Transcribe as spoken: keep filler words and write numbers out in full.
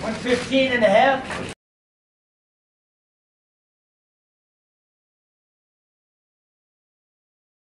one fifteen and a half.